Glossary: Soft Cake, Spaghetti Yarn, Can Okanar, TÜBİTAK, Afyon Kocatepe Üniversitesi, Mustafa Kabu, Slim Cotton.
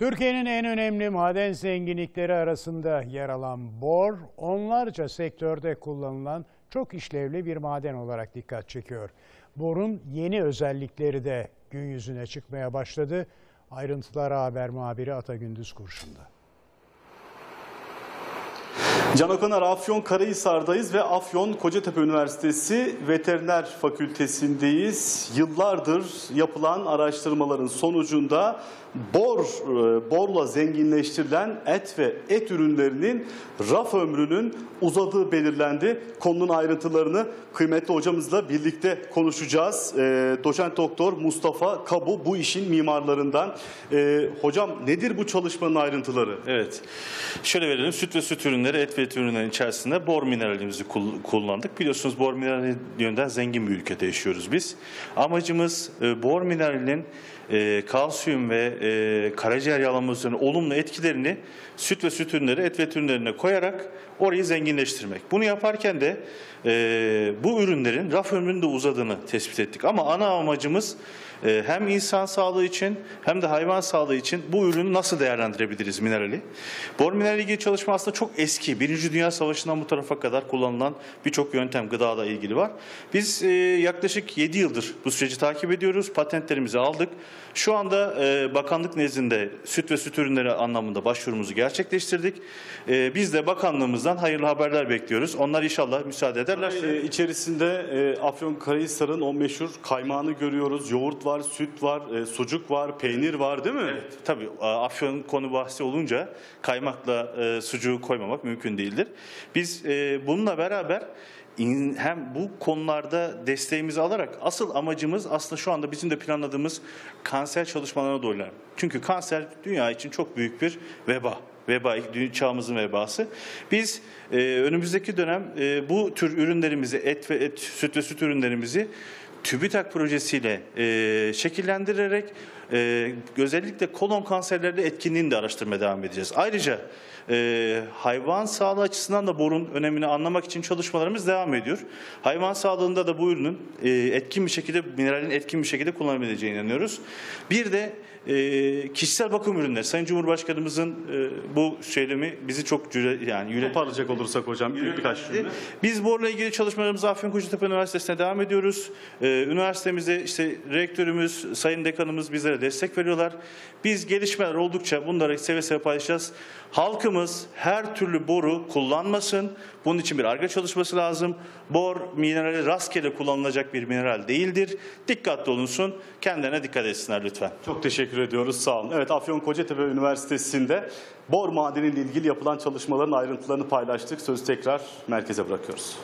Türkiye'nin en önemli maden zenginlikleri arasında yer alan bor, onlarca sektörde kullanılan çok işlevli bir maden olarak dikkat çekiyor. Borun yeni özellikleri de gün yüzüne çıkmaya başladı. Ayrıntılara haber muhabiri Atagündüz Kurşun'da. Can Okanar, Afyon Karahisar'dayız ve Afyon Kocatepe Üniversitesi Veteriner Fakültesindeyiz. Yıllardır yapılan araştırmaların sonucunda borla zenginleştirilen et ve et ürünlerinin raf ömrünün uzadığı belirlendi. Konunun ayrıntılarını kıymetli hocamızla birlikte konuşacağız. Doçent Doktor Mustafa Kabu bu işin mimarlarından. Hocam, nedir bu çalışmanın ayrıntıları? Evet, şöyle verelim: süt ve süt ürünleri, et ve et ürünlerin içerisinde bor mineralimizi kullandık. Biliyorsunuz bor minerali yönden zengin bir ülkede yaşıyoruz biz. Amacımız bor mineralinin kalsiyum ve karaciğer yağlanma üzerine olumlu etkilerini süt ve süt ürünleri, et ve et ürünlerine koyarak orayı zenginleştirmek. Bunu yaparken de bu ürünlerin raf ömrünün de uzadığını tespit ettik. Ama ana amacımız hem insan sağlığı için hem de hayvan sağlığı için bu ürünü nasıl değerlendirebiliriz minerali. Bor minerali ilgili çalışma aslında çok eski. Birinci Dünya Savaşı'ndan bu tarafa kadar kullanılan birçok yöntem gıdada ilgili var. Biz yaklaşık 7 yıldır bu süreci takip ediyoruz. Patentlerimizi aldık. Şu anda bakanlık nezdinde süt ve süt ürünleri anlamında başvurumuzu gerçekleştirdik. Biz de bakanlığımızdan hayırlı haberler bekliyoruz. Onlar inşallah müsaade ederler. İçerisinde Afyonkarahisar'ın o meşhur kaymağını görüyoruz. Yoğurt var, süt var, sucuk var, peynir var, değil mi? Evet, tabii Afyon konu bahsi olunca kaymakla sucuğu koymamak mümkün değildir. Biz bununla beraber hem bu konularda desteğimizi alarak asıl amacımız aslında şu anda bizim de planladığımız kanser çalışmalarına doğru ilerlemek. Çünkü kanser dünya için çok büyük bir veba. Çağımızın vebası. Biz önümüzdeki dönem bu tür ürünlerimizi, süt ve süt ürünlerimizi TÜBİTAK projesiyle şekillendirerek özellikle kolon kanserlerinde etkinliğini de araştırmaya devam edeceğiz. Ayrıca hayvan sağlığı açısından da borun önemini anlamak için çalışmalarımız devam ediyor. Hayvan sağlığında da bu ürünün etkin bir şekilde, mineralin etkin bir şekilde kullanabileceğine inanıyoruz. Bir de kişisel bakım ürünleri. Sayın Cumhurbaşkanımızın bu söylemi bizi çok toparlayacak olursak hocam birkaç cümle. Biz borla ilgili çalışmalarımızı Afyon Kocatepe Üniversitesi'ne devam ediyoruz. Üniversitemizde işte rektörümüz, sayın dekanımız bizlere destek veriyorlar. Biz gelişmeler oldukça bunları seve seve paylaşacağız. Halkımız her türlü boru kullanmasın. Bunun için bir arge çalışması lazım. Bor minerali rastgele kullanılacak bir mineral değildir. Dikkatli olunsun. Kendilerine dikkat etsinler lütfen. Çok teşekkür ediyoruz. Sağ olun. Evet, Afyon Kocatepe Üniversitesi'nde bor madeniyle ilgili yapılan çalışmaların ayrıntılarını paylaştık. Sözü tekrar merkeze bırakıyoruz.